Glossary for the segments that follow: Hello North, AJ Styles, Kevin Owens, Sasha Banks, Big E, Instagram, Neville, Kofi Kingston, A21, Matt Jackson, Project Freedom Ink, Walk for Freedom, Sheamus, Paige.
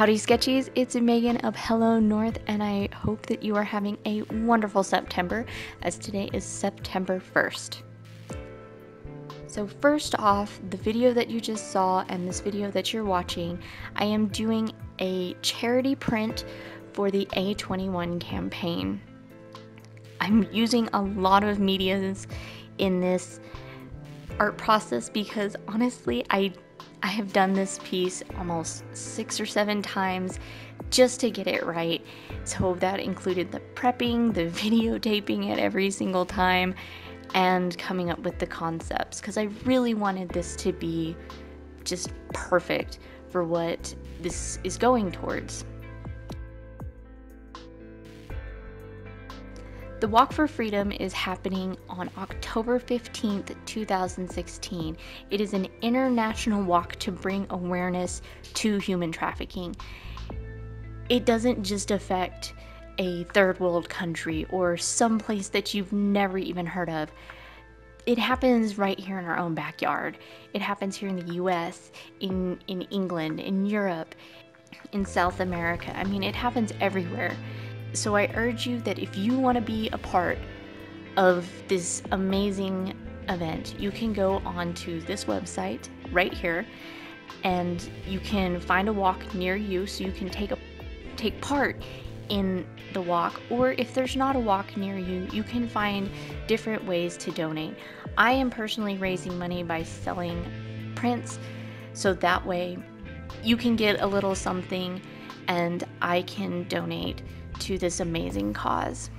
Howdy Sketchies, it's Megan of Hello North, and I hope that you are having a wonderful September, as today is September 1st. So first off, the video that you just saw and this video that you're watching, I am doing a charity print for the A21 campaign. I'm using a lot of mediums in this art process because honestly, I have done this piece almost 6 or 7 times just to get it right. So that included the prepping, the videotaping it every single time, and coming up with the concepts, because I really wanted this to be just perfect for what this is going towards. The Walk for Freedom is happening on October 15th, 2016. It is an international walk to bring awareness to human trafficking. It doesn't just affect a third world country or some place that you've never even heard of. It happens right here in our own backyard. It happens here in the US, in England, in Europe, in South America. I mean, it happens everywhere. So I urge you that if you want to be a part of this amazing event, you can go onto this website right here and you can find a walk near you, so you can take part in the walk. Or if there's not a walk near you, you can find different ways to donate. I am personally raising money by selling prints, so that way you can get a little something and I can donate to this amazing cause.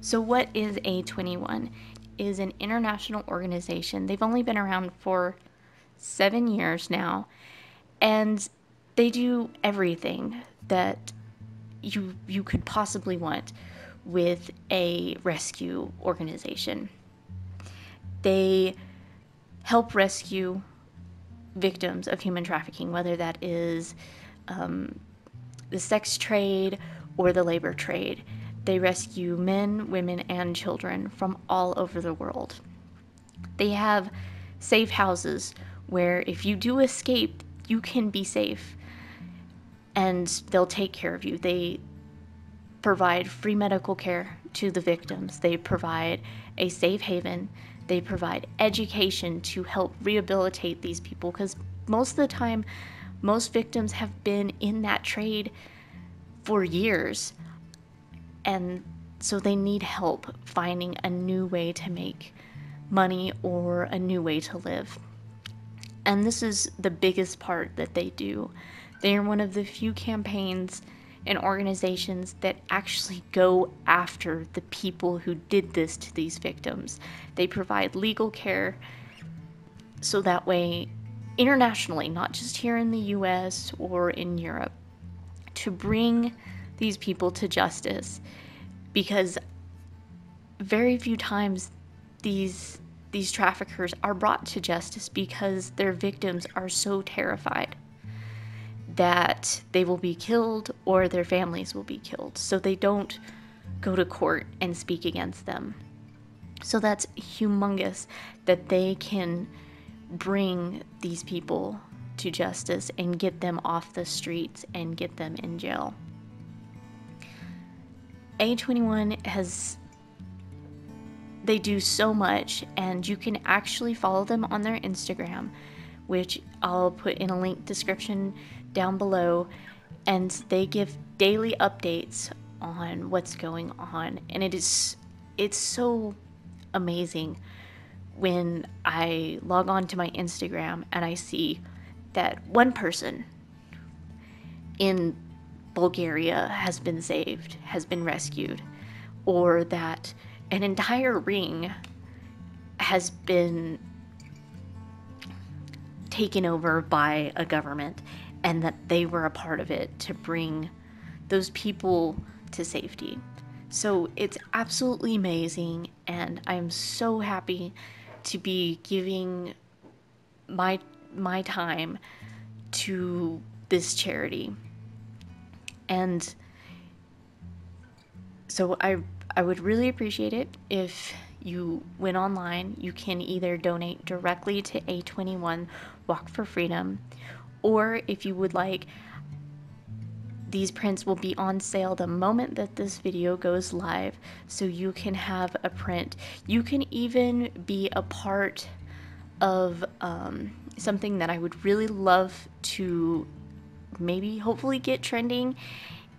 So what is A21? It is an international organization. They've only been around for 7 years now, and they do everything that you could possibly want with a rescue organization. They help rescue victims of human trafficking, whether that is the sex trade or the labor trade. They rescue men, women, and children from all over the world. They have safe houses where if you do escape, you can be safe and they'll take care of you. They provide free medical care to the victims. They provide a safe haven. They provide education to help rehabilitate these people, because most of the time, most victims have been in that trade for years, and so they need help finding a new way to make money or a new way to live. And this is the biggest part that they do. They are one of the few campaigns and organizations that actually go after the people who did this to these victims. They provide legal care, so that way internationally, not just here in the US or in Europe, to bring these people to justice, because very few times these traffickers are brought to justice, because their victims are so terrified that they will be killed or their families will be killed, so they don't go to court and speak against them. So that's humongous that they can bring these people to justice and get them off the streets and get them in jail. A21 they do so much, and you can actually follow them on their Instagram, which I'll put in a link description down below, and they give daily updates on what's going on, and it's so amazing when I log on to my Instagram and I see that one person in Bulgaria has been saved, has been rescued, or that an entire ring has been taken over by a government and that they were a part of it to bring those people to safety. So it's absolutely amazing, and I'm so happy to be giving my time to this charity. And so I would really appreciate it if you went online. You can either donate directly to A21 Walk for Freedom, or if you would like, these prints will be on sale the moment that this video goes live, so you can have a print. You can even be a part of something that I would really love to maybe hopefully get trending,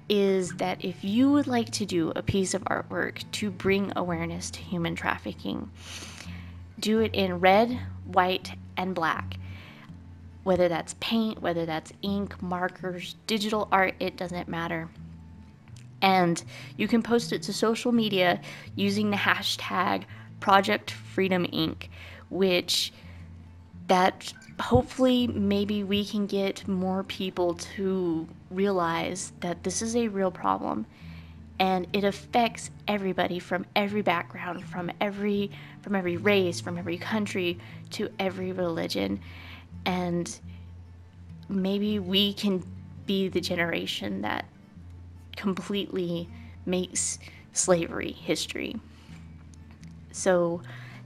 is that if you would like to do a piece of artwork to bring awareness to human trafficking, do it in red, white, and black. Whether that's paint, whether that's ink, markers, digital art, it doesn't matter. And you can post it to social media using the hashtag Project Freedom Ink, which that hopefully maybe we can get more people to realize that this is a real problem and it affects everybody from every background, from every race, from every country, to every religion. And maybe we can be the generation that completely makes slavery history. So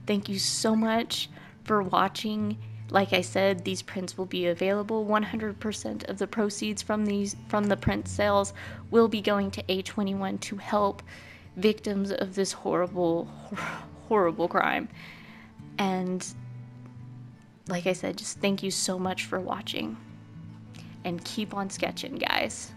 thank you so much for watching. Like I said, these prints will be available. 100% of the proceeds from the print sales will be going to A21 to help victims of this horrible, horrible crime. And like I said, just thank you so much for watching, and keep on sketching, guys.